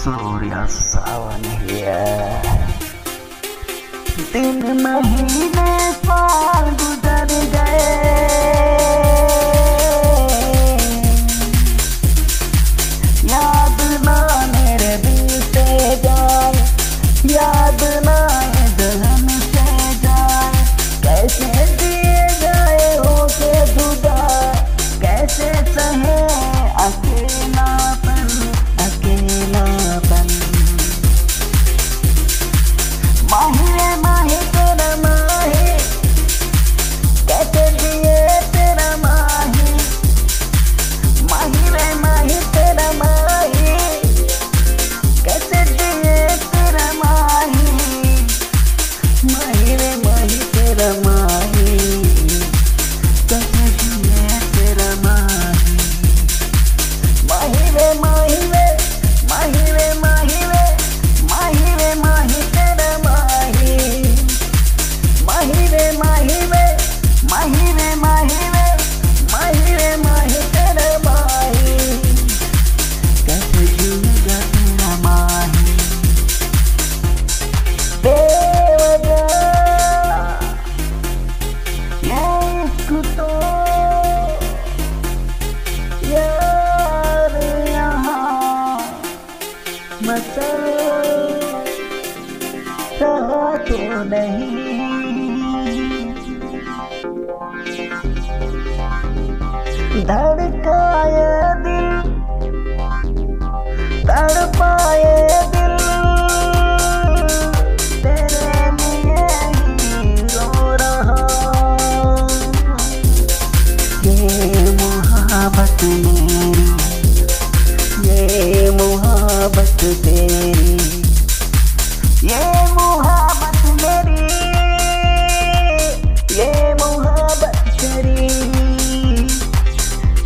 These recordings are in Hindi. सूर्य सावन है। दिन महीने साल गुजर गए, याद ना मेरे बीते जाए, याद ना दुल्हन से जाए। कैसे जिए जाए हो के जुदा, कैसे सहे अकेलापन, अकेलापन। माहे माहे तेरा माही, कैसे जिए तेरा माही। माहे माहे तेरा माही, कैसे जिए तेरा माही। माहे माहे तेरा माही, कैसे जिए तेरा माही। माहे माहे सहा तो नहीं, धड़का ये दिल, तड़पा ये दिल, तेरे लिए ही रो रहा। ये मोहब्बत मेरी, ये मोहब्बत तेरी, ये मोहब्बत मेरी, ये मोहब्बत तेरी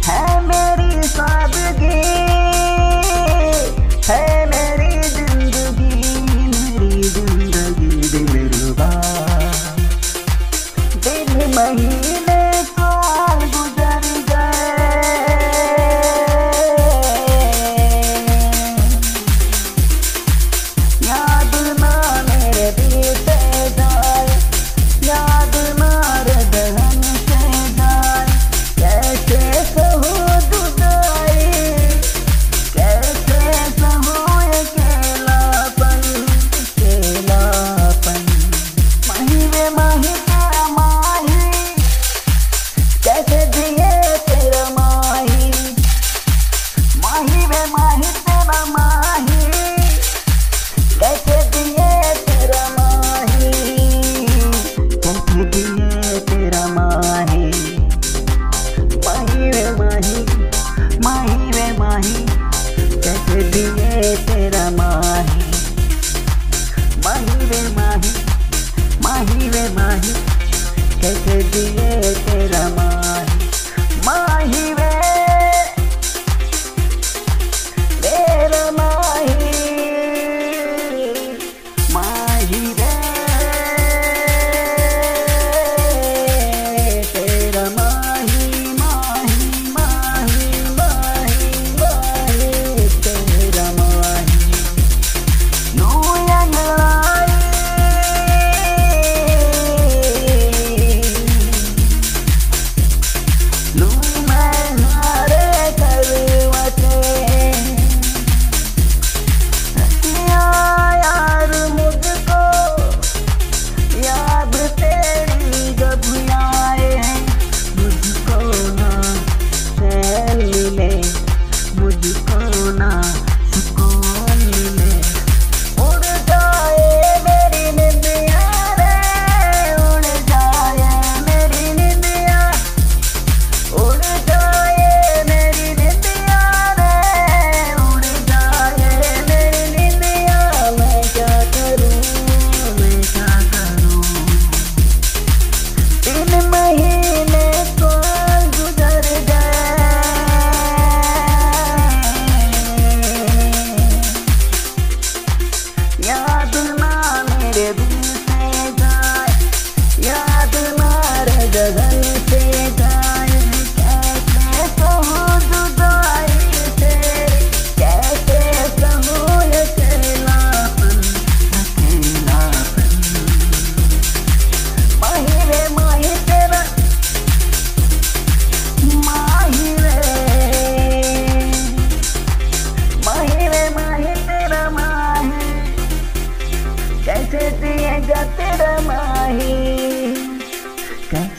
है। मेरी सादगी है, मेरी जिंदगी, मेरी जिंदगी दिलरुबा। दिन महीने साल गुजर गए, याद ना तेरा माही। माही वे माही, माही वे माही, कैसे जिए तेरा माही। माही वे तेरा माही, माही वे तेरा माही। माही माही माही माही तेरा माही।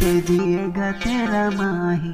कैसे जिएगा तेरा माही।